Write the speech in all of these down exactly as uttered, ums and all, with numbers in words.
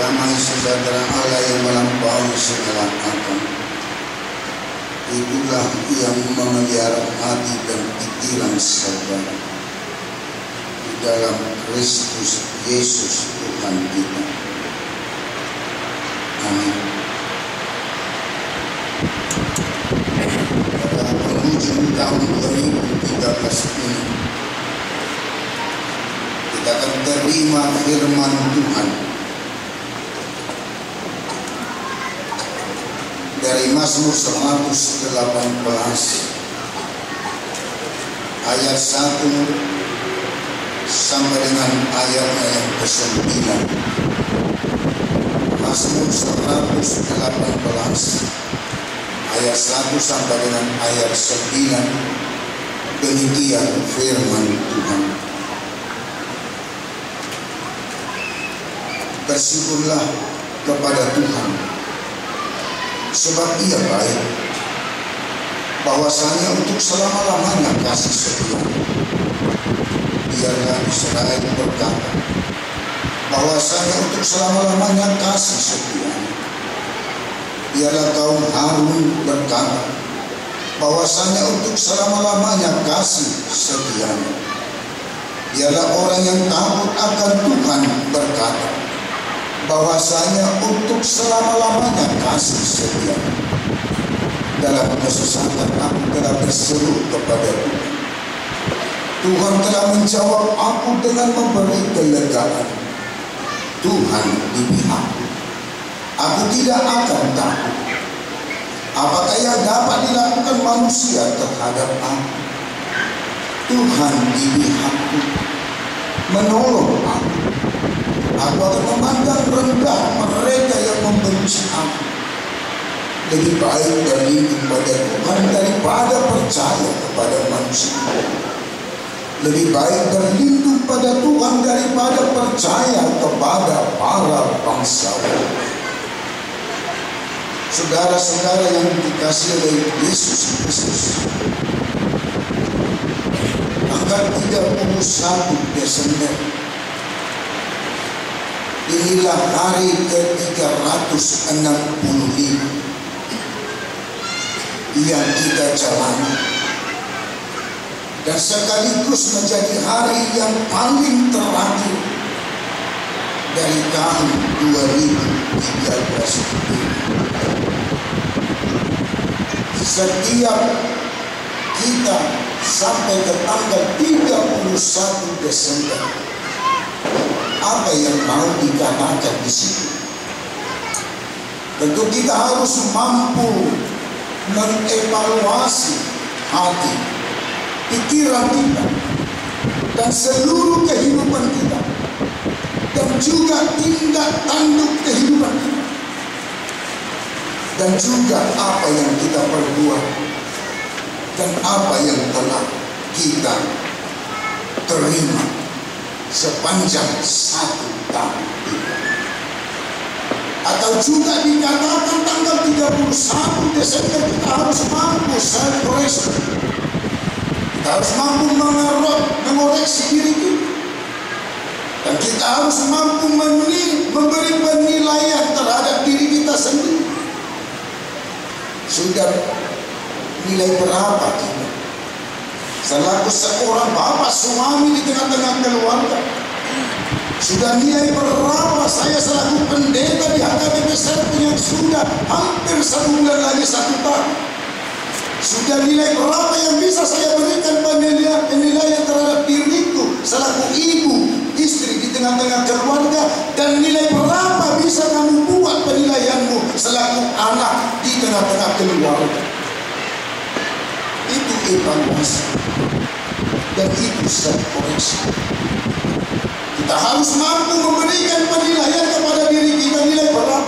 damai sejahtera Allah yang melampaui segala akal. Itulah yang memelihara hati dan pikiran saudara di dalam Kristus Yesus Tuhan kita. Amin. Pada penghujung tahun dua ribu tiga belas ini, kita akan terima firman Tuhan dari Mazmur seratus delapan belas ayat satu sampai dengan ayatnya yang kesembilan. Mazmur seratus delapan belas ayat satu sampai dengan ayat sembilan. Demikian firman Tuhan. Bersyukurlah kepada Tuhan, sebab Ia baik, bahwasanya untuk selama-lamanya kasih setia. Biarlah Israel berkata, bahwasanya untuk selama-lamanya kasih setia. Biarlah kaum Harun berkata, bahwasanya untuk selama-lamanya kasih setia. Biarlah orang yang takut akan Tuhan berkata, bahwasanya untuk selama-lamanya kasih setia. Dalam kesusahan aku telah berseru kepada Tuhan. Tuhan telah menjawab aku dengan memberi kelegaan. Tuhan di pihakku. Aku tidak akan takut. Apakah yang dapat dilakukan manusia terhadap aku? Tuhan di pihakku. Menolong aku. Aku akan memandang rendah mereka yang membenci aku. Lebih baik berlindung pada Tuhan daripada percaya kepada manusia. Lebih baik berlindung pada Tuhan daripada percaya kepada para bangsawan. Saudara-saudara yang dikasihi oleh Yesus Kristus, tanggal tiga puluh satu Desember, inilah hari ke tiga ratus enam puluh lima yang kita jalani, dan sekaligus menjadi hari yang paling terakhir dari tahun dua ribu tiga belas. Setiap kita sampai ke tanggal tiga puluh satu Desember, apa yang mau dikatakan di sini? Tentu kita harus mampu mengevaluasi hati, pikiran kita, dan seluruh kehidupan kita, dan juga tindak tanduk kehidupan kita, dan juga apa yang kita perbuat, dan apa yang telah kita terima sepanjang satu tahun itu. Atau juga dikatakan tanggal tiga puluh satu Desember kita harus mampu self-correction. Kita harus mampu mengoreksi diri kita, dan kita harus mampu memberi penilaian terhadap diri kita sendiri. Sudah nilai berapa kita selaku seorang bapak suami di tengah-tengah keluarga? Sudah nilai berapa saya selaku pendeta di H K B P Serpong yang sudah hampir satu bulan lagi satu tahun? Sudah nilai berapa yang bisa saya berikan penilaian, penilaian terhadap diriku selaku ibu, istri di tengah-tengah keluarga? Dan nilai berapa bisa kamu buat penilaianmu selaku anak di tengah-tengah keluarga? Itu evaluasi, dan itu self-correction. Kita harus mampu memberikan penilaian kepada diri kita nilai berapa.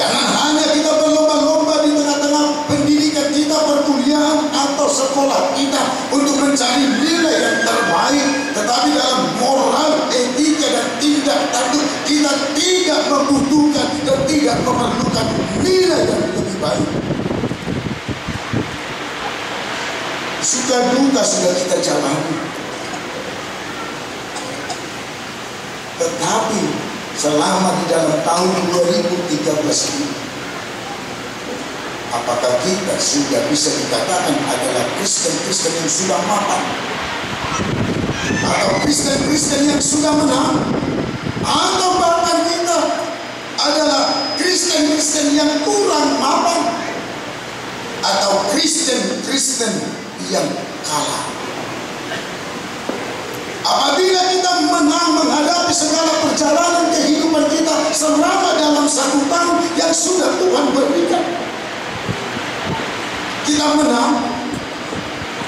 Karena hanya kita berlomba-lomba di tengah-tengah pendidikan kita, perkuliahan atau sekolah kita untuk mencari nilai yang terbaik, tetapi dalam moral, etika, dan tindak tanduk kita tidak membutuhkan dan tidak memerlukan nilai yang lebih baik. Suka duka sudah kita jalani, tetapi selama di dalam tahun dua ribu tiga belas ini. Apakah kita sudah bisa dikatakan adalah Kristen-Kristen yang sudah mapan? Atau Kristen-Kristen yang sudah menang? Atau bahkan kita adalah Kristen-Kristen yang kurang mapan? Atau Kristen-Kristen yang kalah? Apabila kita menang menghadapi segala perjalanan kehidupan kita selama dalam satu tahun yang sudah Tuhan berikan, kita menang.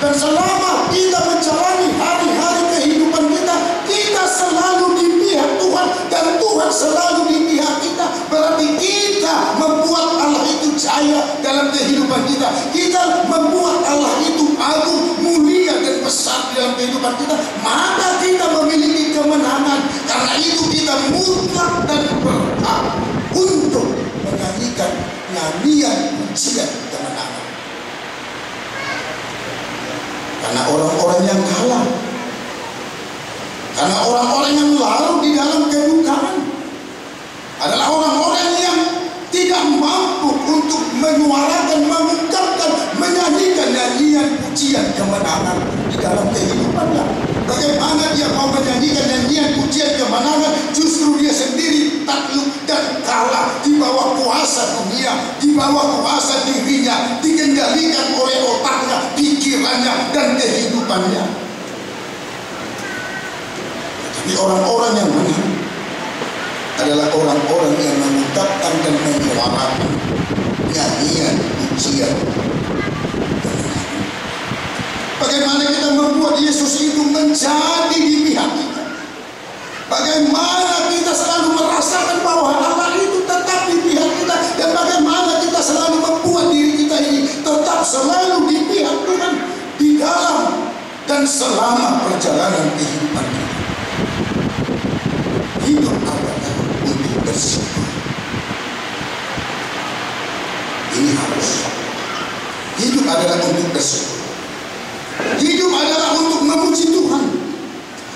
Dan selama kita menjalani hari-hari kehidupan kita, kita selalu di pihak Tuhan dan Tuhan selalu di pihak kita. Berarti kita membuat Allah itu jaya dalam kehidupan kita. Kita membuat Allah itu agung, mulia dan besar dalam kehidupan kita. Maka kita memiliki kemenangan. Karena itu kita mutlak dan berhak untuk menyanyikan nyanyian pujian kemenangan. Karena orang-orang yang kalah, karena orang-orang yang larut di dalam kedukaan, adalah orang-orang yang tidak mampu untuk menyuarakan, mengungkapkan, menyanyikan nyanyian pujian kemenangan di dalam kehidupannya. Bagaimana dia mau menyanyikan nyanyian pujian kemenangan? Justru dia sendiri takluk dan kalah di bawah kuasa dunia, di bawah kuasa dirinya, dikendalikan oleh otaknya, pikirannya, dan kehidupannya. Tapi orang-orang yang menang adalah orang-orang yang mengungkapkan dan menyuarakan nyanyian pujian. Bagaimana kita membuat Yesus itu menjadi di pihak kita? Bagaimana kita selalu merasakan bahwa Allah itu tetap di pihak kita? Dan bagaimana kita selalu membuat diri kita ini tetap selalu di pihak Tuhan di dalam dan selama perjalanan kehidupan kita? Hidup adalah untuk bersyukur. Ini harus. Hidup adalah untuk bersyukur. Hidup adalah untuk memuji Tuhan,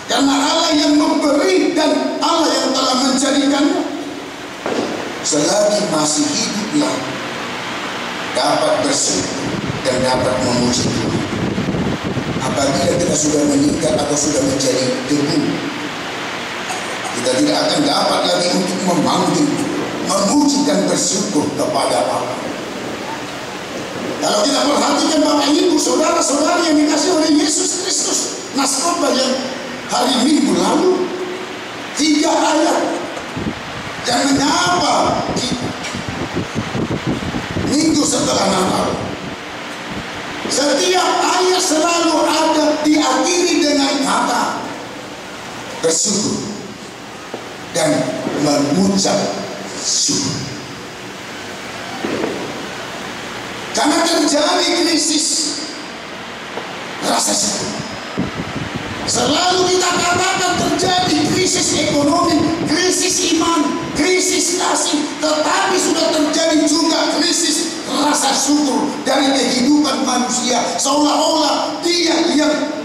karena Allah yang memberi dan Allah yang telah menjadikannya. Selagi masih hiduplah dapat bersyukur dan dapat memuji Tuhan. Apabila kita sudah meninggal atau sudah menjadi debu, kita tidak akan dapat lagi untuk memanggil, memuji dan bersyukur kepada Allah. Kalau kita perhatikan Bapak Ibu, saudara-saudari yang dikasih oleh Yesus Kristus, Naskotbah yang hari Minggu lalu, tiga ayat yang menyapa kita minggu setelah Natal. Setiap ayat selalu ada diakhiri dengan kata bersyukur dan mengucap syukur. Karena terjadi krisis rasa syukur. Selalu kita katakan terjadi krisis ekonomi, krisis iman, krisis kasih. Tetapi sudah terjadi juga krisis rasa syukur dari kehidupan manusia. Seolah-olah dia yang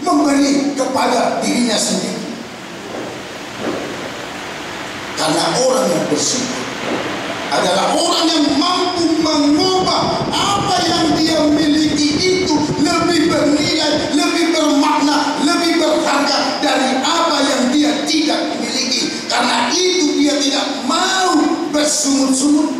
memberi kepada dirinya sendiri. Karena orang yang bersyukur adalah orang yang mampu mengubah apa yang dia miliki itu lebih bernilai, lebih bermakna, lebih berharga dari apa yang dia tidak miliki. Karena itu dia tidak mau bersungut-sungut.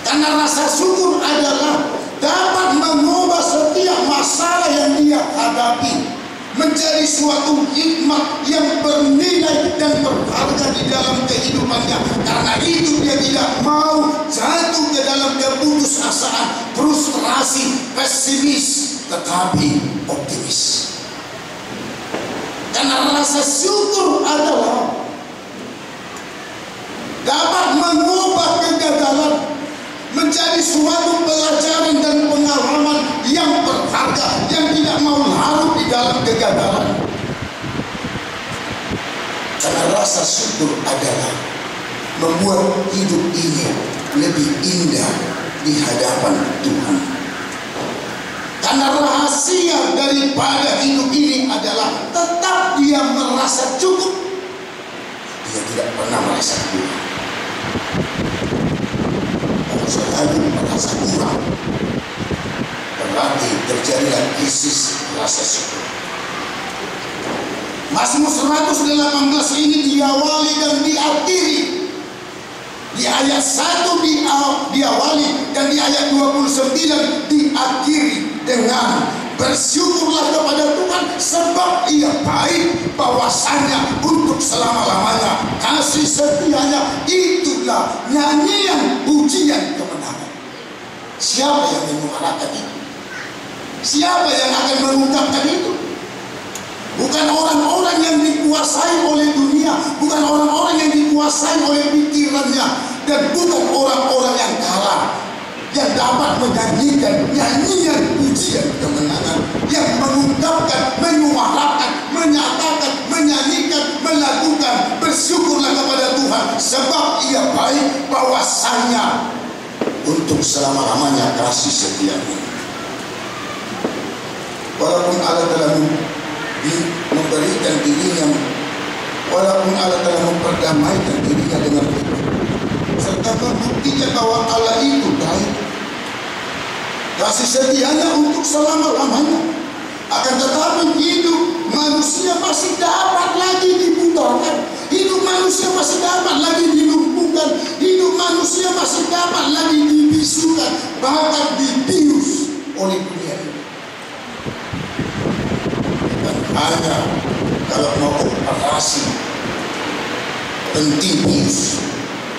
Karena rasa syukur adalah dapat mengubah setiap masalah yang dia hadapi menjadi suatu hikmat yang bernilai dan berharga di dalam kehidupannya. Karena itu dia tidak mau jatuh ke dalam keputusasaan, frustrasi, pesimis, tetapi optimis. Karena rasa syukur adalah dapat mengubah kegagalan menjadi suatu pelajaran dan pengalaman yang berharga, yang tidak mau larut di dalam kegagalan. Karena rasa syukur adalah membuat hidup ini lebih indah di hadapan Tuhan. Karena rahasia daripada hidup ini adalah tetap dia merasa cukup, dia tidak pernah merasa kurang, dan selalu merasa kurang. Berarti terjadilah krisis rasa syukur. Mazmur seratus delapan belas ini diawali dan diakhiri. Di ayat satu diawali dan di ayat dua puluh sembilan diakhiri dengan bersyukurlah kepada Tuhan sebab Ia baik, bahwasannya untuk selama-lamanya kasih setianya, itulah nyanyian pujian kemenangan. Siapa yang menyuarakan itu? Siapa yang akan mengungkapkan itu? Bukan orang-orang yang dikuasai oleh dunia, bukan orang-orang yang dikuasai oleh pikirannya, dan bukan orang-orang yang kalah yang dapat menyanyikan nyanyian pujian kemenangan, yang mengungkapkan, menyuarakan, menyatakan, menyanyikan, melakukan bersyukurlah kepada Tuhan sebab Ia baik, bahwasannya untuk selama-lamanya kasih setia-Nya. Walaupun Allah telah memberikan dirinya, walaupun Allah telah memperdamaikan dirinya dengan itu, serta membuktikan bahwa Allah itu baik, kasih setianya untuk selama-lamanya. Akan tetapi hidup manusia masih dapat lagi diputarkan, hidup manusia masih dapat lagi dilumpuhkan, hidup manusia masih dapat lagi dibisukan, bahkan dibius oleh dunia ini. Hanya kalau mau operasi penting bius,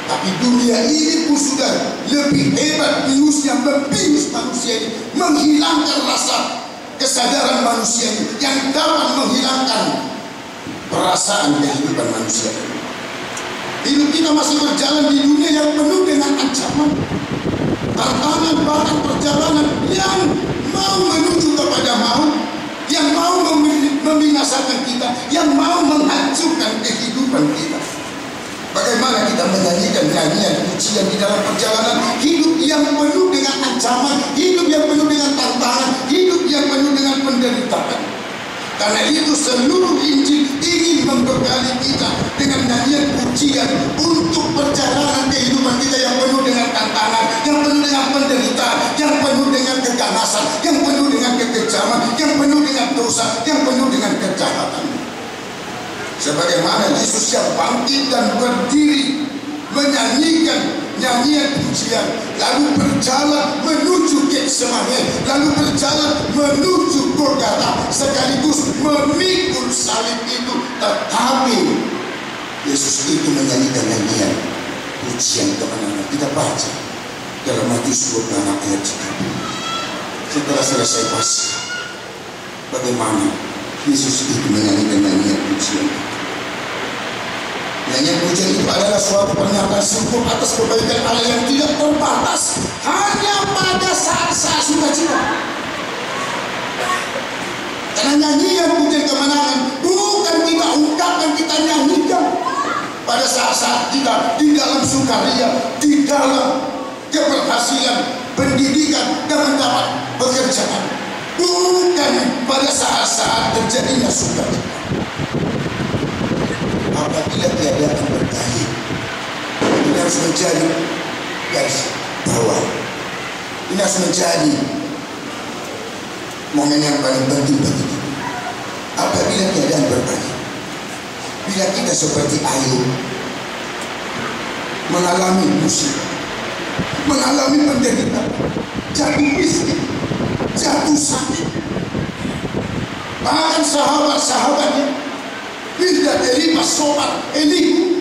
tapi dunia ini pun sudah lebih hebat biusnya, membius manusia ini, menghilangkan rasa kesadaran manusia ini yang dapat menghilangkan perasaan kehidupan manusia ini. Hidup kita masih berjalan di dunia yang penuh dengan ancaman, tantangan, bahkan perjalanan yang mau menuju kepada maut, yang mau membinasakan kita, yang mau menghancurkan kehidupan kita. Bagaimana kita menyanyikan nyanyian pujian di dalam perjalanan hidup yang penuh dengan ancaman, hidup yang penuh dengan tantangan, hidup yang penuh dengan penderitaan? Karena itu seluruh Injil ingin membekali kita dengan nyanyian pujian untuk perjalanan kehidupan kita yang penuh dengan tantangan, yang penuh dengan penderitaan, yang penuh dengan keganasan, yang penuh dengan kekejaman, yang penuh dengan dosa, yang penuh dengan kejahatan. Sebagaimana Yesus yang bangkit dan berdiri menyanyikan nyanyian pujian, lalu berjalan menuju Getsemane, lalu berjalan menuju Golgota, sekaligus memikul salib itu, tetapi Yesus itu menyanyikan nyanyian pujian kemenangan. Kita baca dalam Matius dua puluh enam ayat tiga puluh. Setelah selesai Paskah, bagaimana Yesus itu menyanyikan nyanyian pujian? Nyanyian pujian itu adalah suatu pernyataan syukur atas kebaikan Allah yang tidak terbatas hanya pada saat-saat sukacita. Karena nyanyian pujian kemenangan bukan kita ungkapkan, kita nyanyikan pada saat-saat kita di dalam sukaria, di dalam keberhasilan, pendidikan, dan mendapat pekerjaan. Bukan pada saat-saat terjadinya sukacita. Apabila tiada akan berkahit, ini harus menjadi garis bawah. Ini harus menjadi momen yang paling penting bagi kita. Apabila tiada akan berkahit, bila kita seperti Ayub mengalami musibah, mengalami penderitaan, jatuh miskin, jatuh sakit, bahkan sahabat-sahabatnya pindah dari Mas Sobat Elihu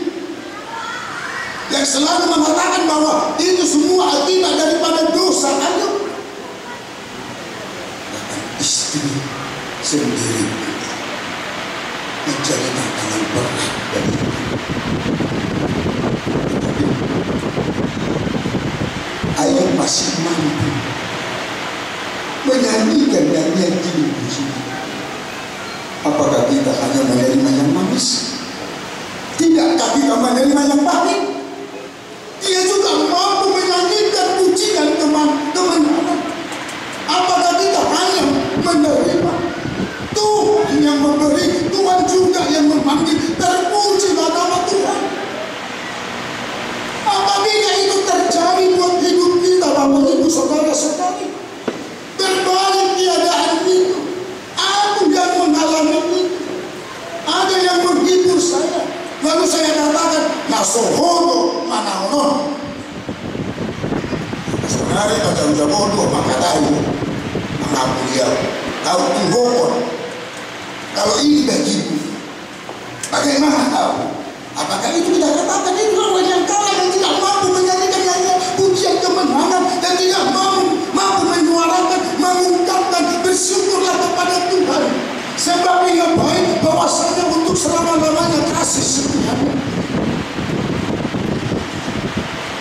yang selalu mengatakan bahwa itu semua akibat daripada dosa Ayub, bahkan istri sendiri menjadi tantangan berat bagi kita. Tetapi Ayub masih mampu menyanyikan nyanyian ini. Apakah kita hanya menerima yang manis? Tidakkah kita menerima yang pahit? Dia juga mampu menyanyikan pujian kemenangan. Apakah kita hanya menerima? Tuhan yang memberi, Tuhan juga yang memanggil, terpuji nama Tuhan. Sabi niya, ito terjadi buat hidup kita, Bapak Ibu, saudara-saudari. Berbalik tiadaan itu. Aku yang mengalami itu. Ada yang menghibur saya. Lalu saya katakan, nasohono manahono. Saudari, macam jamono, maka tahu. Mengaku dia. Tahu dihokon. Kalau ini bagimu, bagaimana tahu? Apakah itu kita katakan itu orang yang kalah yang tidak mampu menyanyikan nyanyian pujian kemenangan dan tidak mampu mampu menyuarakan, mengungkapkan bersyukurlah kepada Tuhan sebab ia baik bahwasanya untuk selama-lamanya kasih setia.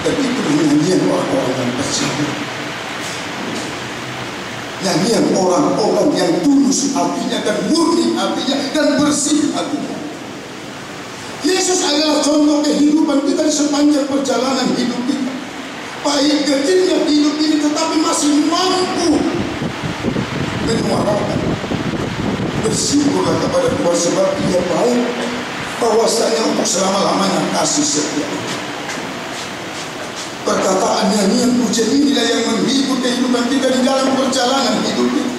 Dan itu nyanyian orang-orang yang percaya, nyanyian orang-orang yang tulus hatinya dan murni hatinya dan bersih hatinya. Yesus adalah contoh kehidupan kita di sepanjang perjalanan hidup kita. Baik kecilnya hidup ini tetapi masih mampu menyuarakan. Bersyukurlah kepada Tuhan sebab Dia baik, bahwasanya untuk selama-lamanya kasih setia. Perkataan nyanyian pujian inilah yang menghibur kehidupan kita di dalam perjalanan hidup kita.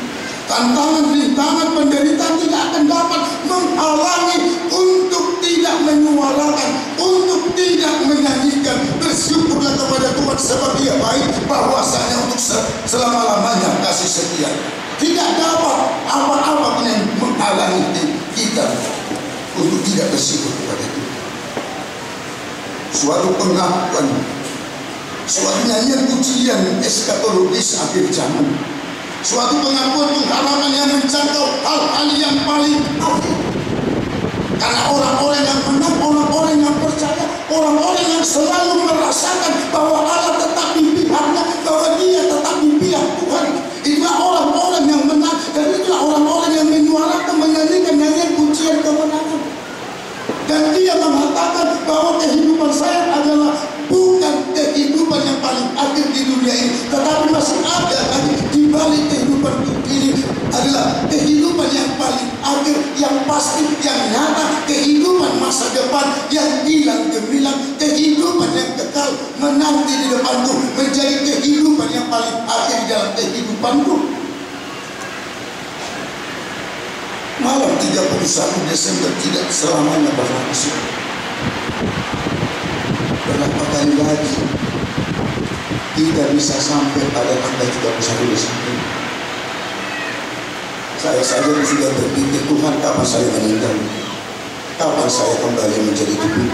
Tantangan-rintangan penderitaan tidak akan dapat menghalangi untuk tidak menyuarakan, untuk tidak menyanyikan. Bersyukurlah kepada Tuhan sebab Dia baik, bahwasanya untuk selama-lamanya kasih setia. Tidak dapat apa-apa yang menghalangi kita untuk tidak bersyukur kepada Tuhan. Suatu pengakuan, suatu nyanyian pujian eskatologis akhir zaman, suatu pengakuan pengharapan yang menjangkau hal-hal yang paling akhir. Karena orang-orang yang benar, orang-orang yang percaya, orang-orang yang selalu merasakan bahwa Allah tetap di pihaknya, bahwa Dia tetap di pihak Tuhan. Itulah orang-orang yang benar dan itulah orang-orang yang menyuarakan, menyanyikan nyanyian pujian kemenangan. Dan Dia mengatakan bahwa kehidupan saya adalah bukan kehidupan yang paling akhir di dunia ini, tetapi masih ada lagi di balik kehidupan ini adalah kehidupan yang paling akhir, yang pasti, yang nyata, kehidupan masa depan yang hilang gemilang, kehidupan yang kekal menanti di depanku, menjadi kehidupan yang paling akhir dalam kehidupanku. Malam tiga puluh satu Desember tidak selamanya berlangsung. Berapa kali lagi kita bisa sampai pada tanggal tiga puluh satu Desember? Saya saja sudah berpikir, Tuhan, kapan saya meninggal? Kapan saya kembali menjadi tubuh?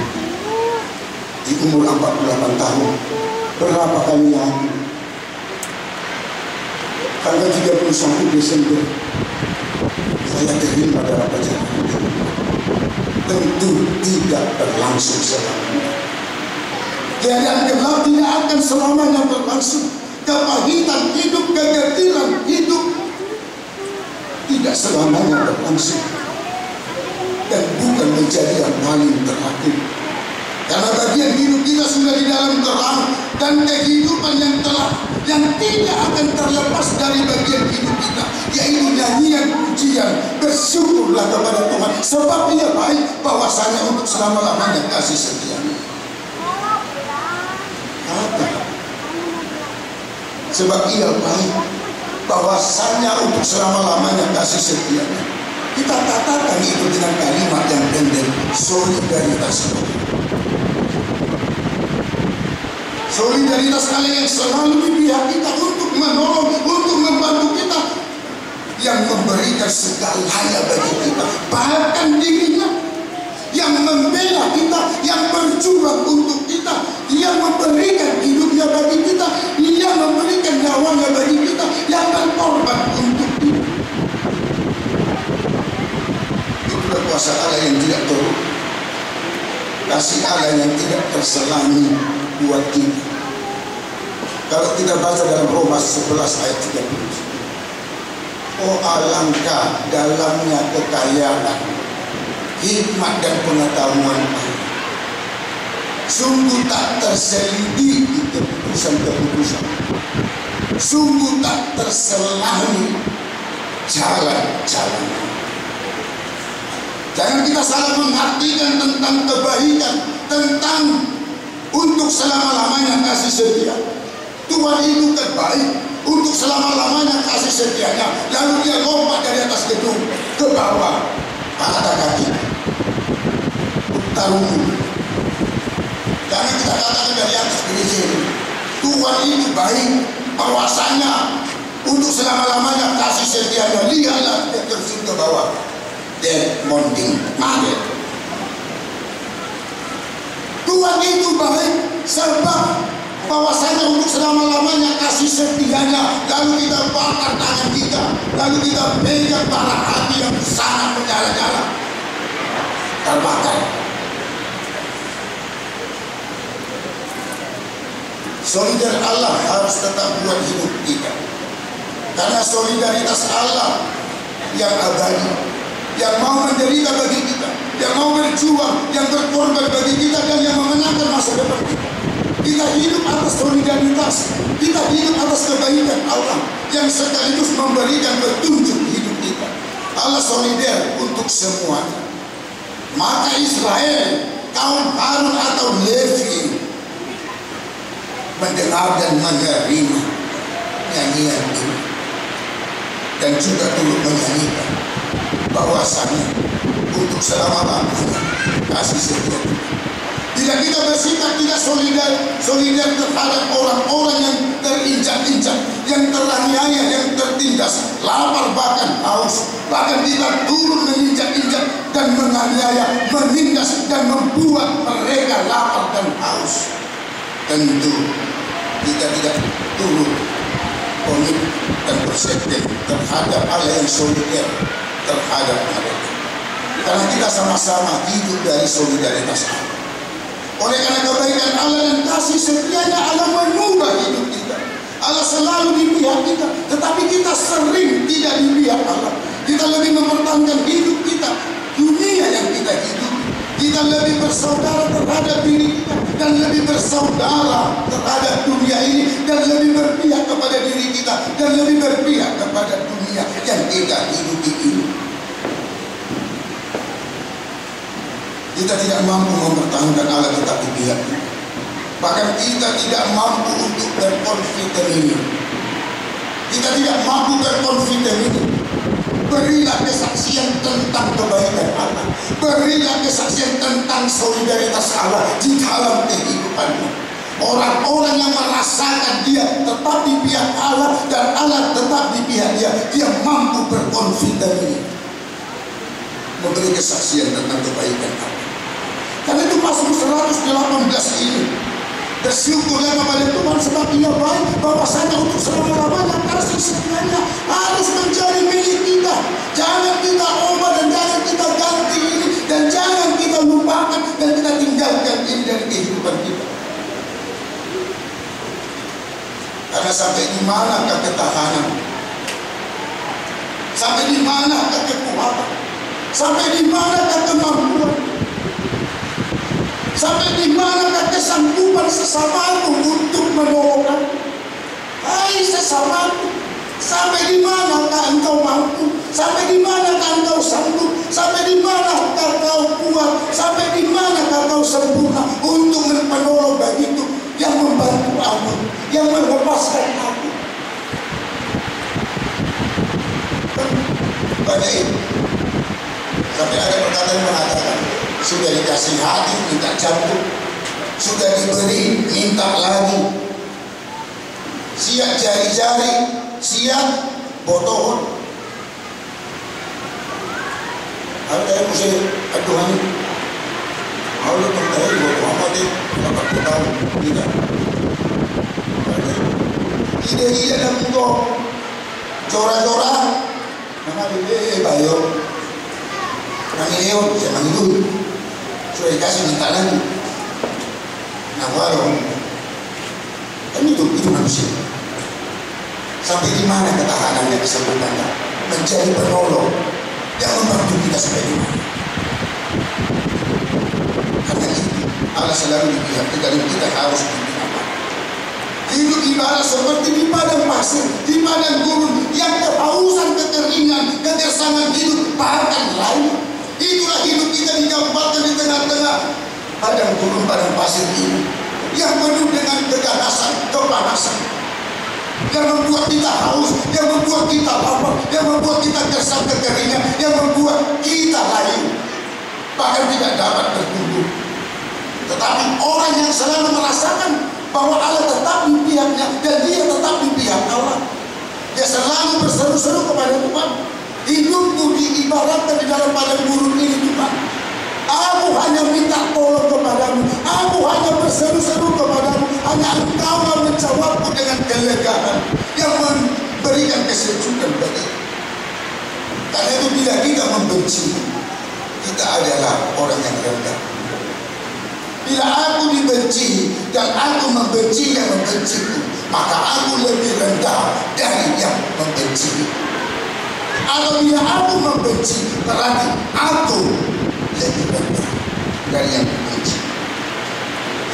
Di umur empat puluh delapan tahun, berapa kali lagi? Tanggal tiga puluh satu Desember, saya terima dalam perjalanan hidup. Tentu tidak berlangsung selamanya. Keadaan gelap tidak akan selamanya berlangsung. Kepahitan hidup, kegetiran hidup tidak selamanya berlangsung. Dan bukan menjadi yang paling terakhir. Karena bagian hidup kita sudah di dalam terang dan kehidupan yang telah yang tidak akan terlepas dari bagian hidup kita, yaitu nyanyian pujian. Bersyukurlah kepada Tuhan sebab Dia baik, bahwasanya untuk selama-lamanya kasih setia-Nya. Sebab Ia baik, bahwasanya untuk selama-lamanya kasih setia-Nya. Kita katakan itu dengan kalimat yang pendek, solidaritas. Solidaritas kalian yang selalu di pihak kita untuk menolong, untuk membantu kita, yang memberikan segalanya bagi kita, bahkan dirinya, yang membela kita, yang berjuang untuk kita, yang memberikan hidupnya bagi kita, yang memberikan nyawanya bagi kita, yang berkorban untuk kita. Itulah kuasa Allah yang tidak turun, kasih Allah yang tidak terselangi buat kita. Kalau kita baca dalam Roma sebelas ayat tiga puluh, oh alangkah dalamnya kekayaan, hikmat dan pengetahuan Allah. Sungguh tak tersendi di keputusan-keputusan. Sungguh tak terselangi jalan-jalan. Jangan kita salah mengartikan tentang kebaikan, tentang untuk selama-lamanya kasih setia. Tuhan itu kan baik untuk selama-lamanya kasih setianya. Lalu dia lompat dari atas gedung ke bawah, pada kaki tarung. Jangan kita katakan dari atas gedung. Tuhan itu baik, bahwasanya untuk selama-lamanya kasih setianya. Lihatlah dia terjun ke bawah, dia monding mangit. Tuhan itu baik serba bahwasanya untuk selama-lamanya kasih setianya. Lalu kita bakar tangan kita, lalu kita pegang bara api yang sangat menyala-nyala, terbakar. Solidar Allah harus tetap buat hidup kita, karena solidaritas Allah yang abadi, yang mau menderita bagi kita, yang mau berjuang, yang berkorban bagi kita, dan yang memenangkan masa depan kita. Kita hidup atas solidaritas, kita hidup atas kebaikan Allah yang sekaligus memberikan petunjuk hidup kita. Allah solidar untuk semua. Maka Israel, kaum Harun atau Levi, mendengar dan menerima nyanyian ini, dan juga turut menyanyikan bahwasannya untuk selama-lamanya kasih setia. Bila kita bersikap tidak solidar, solidar terhadap orang-orang yang terinjak-injak, yang teraniaya, yang tertindas, lapar bahkan haus, bahkan kita turun menginjak-injak dan menganiaya, menindas dan membuat mereka lapar dan haus, tentu kita tidak turut komit dan perspektif terhadap Allah yang solidar terhadap mereka. Karena kita sama-sama hidup dari solidaritas Allah. Oleh karena kebaikan Allah dan kasih setianya, Allah mengubah hidup kita. Allah selalu di pihak kita, tetapi kita sering tidak di pihak Allah. Kita lebih mempertahankan hidup kita, dunia yang kita hidup. Kita lebih bersaudara terhadap diri kita, dan lebih bersaudara terhadap dunia ini, dan lebih berpihak kepada diri kita, dan lebih berpihak kepada dunia yang kita hidupi ini. Kita tidak mampu mempertahankan Allah tetapi pihak kita. Bahkan kita tidak mampu untuk berkonfiteri. Kita tidak mampu berkonfiteri. Berilah kesaksian tentang kebaikan Allah. Berilah kesaksian tentang solidaritas Allah di dalam kehidupanmu. Orang-orang yang merasakan dia tetap di pihak Allah dan Allah tetap di pihak dia, dia mampu berkonfiteri, memberi kesaksian tentang kebaikan Allah. Karena itu Mazmur seratus delapan belas ini, bersyukurlah kepada Tuhan sebab Ia baik, bahwasanya untuk selama-lamanya kasih setianya harus menjadi milik kita. Jangan kita ubah dan jangan kita ganti ini, dan jangan kita lupakan dan kita tinggalkan ini dari kehidupan kita. Karena sampai di manakah ketahanan, sampai di manakah kekuatan, sampai di manakah kemampuan, sampai di manakah kesanggupan sesamaku untuk menolong? Hai sesamaku, sampai di manakah engkau mampu? Sampai di manakah engkau sanggup? Sampai di manakah kau kuat? Sampai di manakah kau sempurna untuk menolong bagiku yang membantu aku, yang melepaskan aku? Banyak itu. Sampai ada perkataan mengatakan, sudah dikasih hati, minta jantung. Sudah diberi, minta lagi. Siap jari-jari, siap botohon. Kalau saya mesti aduhan, kalau tak tahu botohon mati, dapat tahu tidak. Ide ide dan muka, cora-cora, nama dia bayar. Nang iyo, jangan dulu. Sudah dikasih minta lagi. Nah, walau kan itu, itu manusia. Sampai di mana ketahanannya, kesempatannya menjadi penolong yang membantu kita sampai di mana? Karena itu Allah selalu di pihak kita, dan kita harus diingatkan. Hidup ibarat seperti di padang pasir, di padang gurun yang kehausan, kekeringan, ketersangan hidup, bahkan lain. Itulah hidup kita digambarkan di tengah-tengah padang gurun, padang pasir ini. yang penuh dengan keganasan, kepanasan, yang membuat kita haus, yang membuat kita lapar, yang membuat kita tersesat kekeringan, yang membuat kita layu, bahkan tidak dapat tertidur. Tetapi orang yang selalu merasakan bahwa Allah tetap di pihaknya dan dia tetap di pihak Allah, dia selalu berseru-seru kepada Tuhan. Hidupku diibaratkan di dalam padang gurun ini, Tuhan. Aku hanya minta tolong kepadamu, aku hanya berseru-seru kepadamu, hanya engkau yang menjawabku dengan kelegaan yang memberikan kesejukan bagiku. Karena itu bila kita membenci, kita adalah orang yang rendah. Bila aku dibenci dan aku membenci yang membenciku, maka aku lebih rendah dari yang membenci. Atau bila aku membenci, berarti aku lebih rendah dari yang membenci.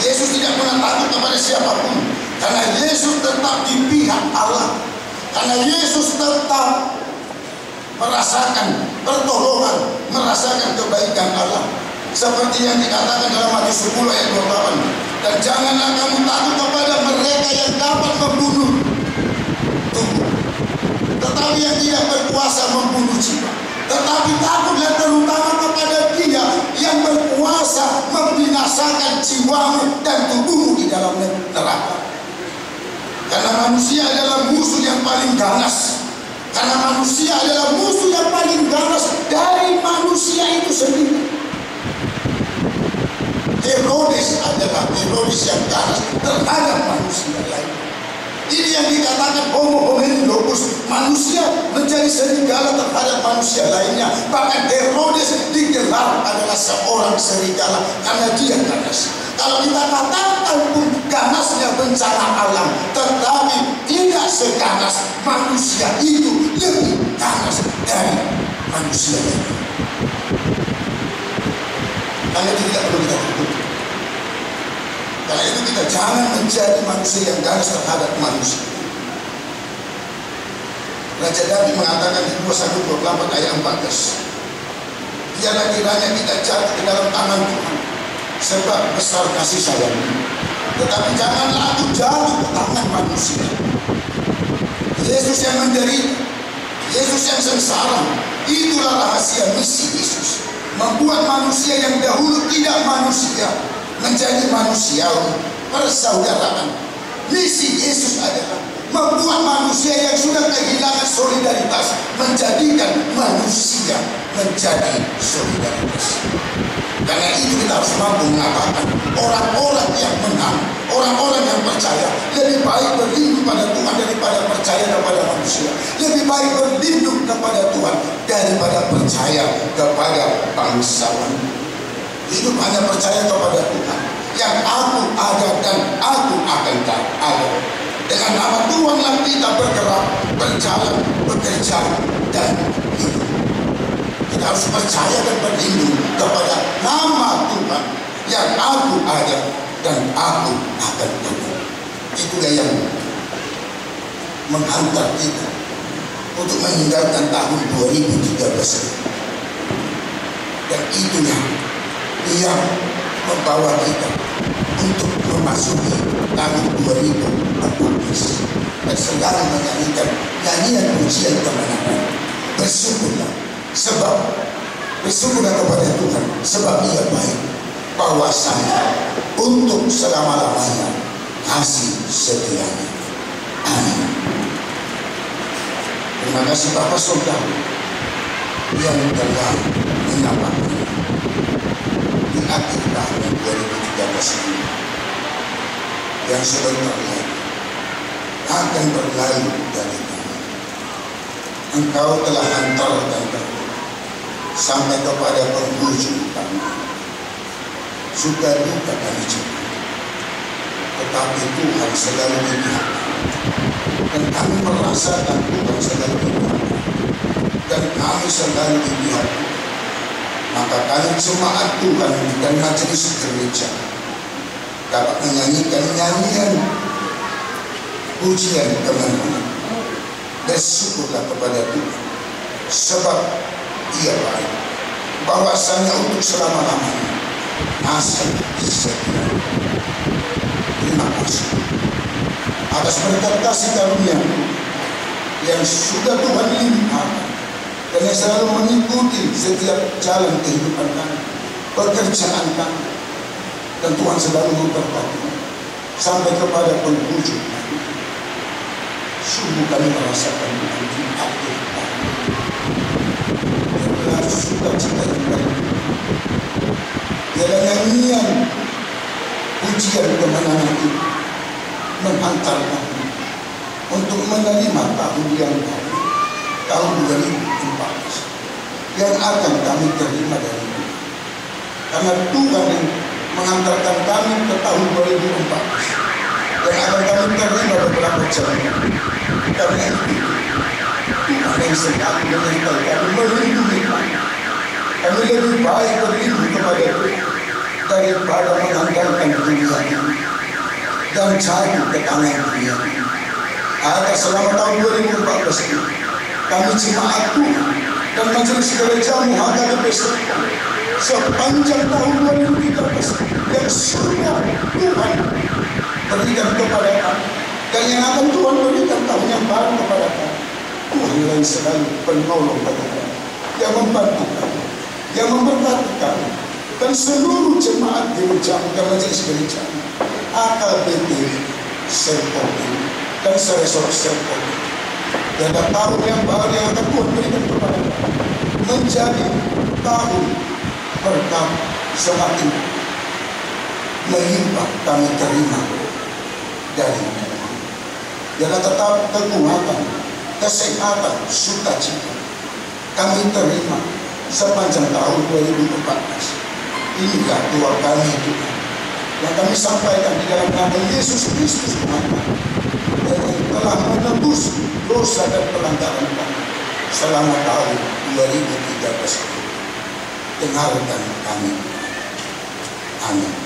Yesus tidak pernah takut kepada siapapun, karena Yesus tetap di pihak Allah. Karena Yesus tetap merasakan pertolongan, merasakan kebaikan Allah. Seperti yang dikatakan dalam Matius sepuluh ayat dua puluh delapan. Dan janganlah kamu takut kepada mereka yang dapat membunuh tubuh, tetapi yang tidak berkuasa membunuh jiwa. Tetapi takutlah terutama kepada Dia yang berkuasa membinasakan jiwamu dan tubuhmu di dalam neraka. Karena manusia adalah musuh yang paling ganas. Karena manusia adalah musuh yang paling ganas dari manusia itu sendiri. Herodes adalah Herodes yang ganas terhadap manusia lain. Ini yang dikatakan homo homini locus, manusia menjadi serigala terhadap manusia lainnya. Bahkan Herodes digelar adalah seorang serigala karena dia ganas. Kalau kita katakan pun ganasnya bencana alam, tetapi tidak seganas manusia itu, lebih ganas dari manusia lain. Karena itu tidak perlu kita takut. Karena itu kita jangan menjadi manusia yang ganas terhadap manusia. Raja Daud mengatakan di dua puluh satu dua puluh delapan ayat empat belas, biarlah kiranya kita jatuh ke dalam tangan Tuhan, sebab besar kasih sayang-Nya. Tetapi janganlah aku jatuh ke tangan manusia. Yesus yang menderita, Yesus yang sengsara, itulah rahasia misi Yesus, membuat manusia yang dahulu tidak manusia menjadi manusiawi, persaudaraan. Misi Yesus adalah membuat manusia yang sudah kehilangan solidaritas, menjadikan manusia menjadi solidaritas. Karena itu kita harus mampu mengatakan, orang-orang yang menang, orang-orang yang percaya, lebih baik berlindung pada Tuhan daripada percaya kepada manusia. Lebih baik berlindung kepada Tuhan daripada percaya kepada bangsawan. Hidup hanya percaya kepada Tuhan, yang aku ada dan aku akan ada. Dengan nama Tuhanlah kita bergerak, berjalan, bekerja, dan hidup. Kita harus percaya dan berlindung kepada nama Tuhan, yang aku ada dan aku akan ada. Itulah yang menghantar kita untuk meninggalkan tahun dua ribu tiga belas. Dan itulah yang membawa kita untuk memasuki tahun dua ribu empat belas. Dan segala menyanyikan nyanyian pujian kemenangan. Bersyukurlah, sebab bersyukurlah kepada Tuhan, sebab Ia baik, bahwasanya untuk selama-lamanya kasih setia-Nya. Amin. Terima kasih Bapak Saudara yang telah menyelamatkan di akhir tahun dua ribu tiga belas ini, yang sudah berlalu akan berlalu dari kami. Engkau telah hantarkan kami sampai kepada penghujung kami. Suka duka kami juga, tetapi Tuhan selalu melihat, dan kami merasakan Tuhan selalu melihat, dan kami selalu melihat. Maka kami jemaat Tuhan dan majelis gereja dapat menyanyikan nyanyian pujian kemenangan. Bersyukurlah kepada Tuhan, sebab Ia baik, bahwasanya untuk selama-lamanya kasih setia-Nya. lima belas. Atas berkat kasih karunia yang sudah Tuhan limpahkan dan yang selalu mengikuti setiap jalan kehidupan kami, pekerjaan kami, dan Tuhan selalu memberkati sampai kepada penghujung kami. Sungguh kami merasakan mengikuti hati kami sudah cita kita. Ialah nyanyian pujian kemenangan itu menghantar kami untuk menerima tahun yang baru, tahun dua ribu empat belas, yang akan kami terima dari Tuhan. Karena Tuhan yang mengantarkan kami ke tahun dua ribu empat belas, yang akan kami terima beberapa jalan. Karena itu, Tuhan yang sedang menyertai kami, melindungi kami. Kami lebih baik berlindung kepada Tuhan daripada mengandalkan dunia dan jatuh ke tangan dunia. Agar selama tahun dua ribu empat belas ini, kami jemaat Tuhan dan majelis gerejamu akan dipesertakan sepanjang tahun dua ribu tiga belas yang sudah Tuhan berikan kepada kami dan yang akan Tuhan berikan tahun yang baru kepada kami. Tuhan yang selalu penolong kepada kami, yang membantu kami, yang memberkati kami dan seluruh jemaat gerejamu dan majelis gerejamu A K B P Serpong dan Seresor Serpong. Dan tahun yang baru yang akan Tuhan berikan kepada kita menjadi tahun berkat semakin melimpah kami terima dari Tuhan. Dan tetap kekuatan, kesehatan, sukacita kami terima sepanjang tahun dua ribu empat belas. Inilah doa kami Tuhan yang kami sampaikan di dalam nama Yesus Kristus yang telah menebus dosa dan pelanggaran kami selama tahun dua ribu tiga belas. Dengarkan kami. Amin.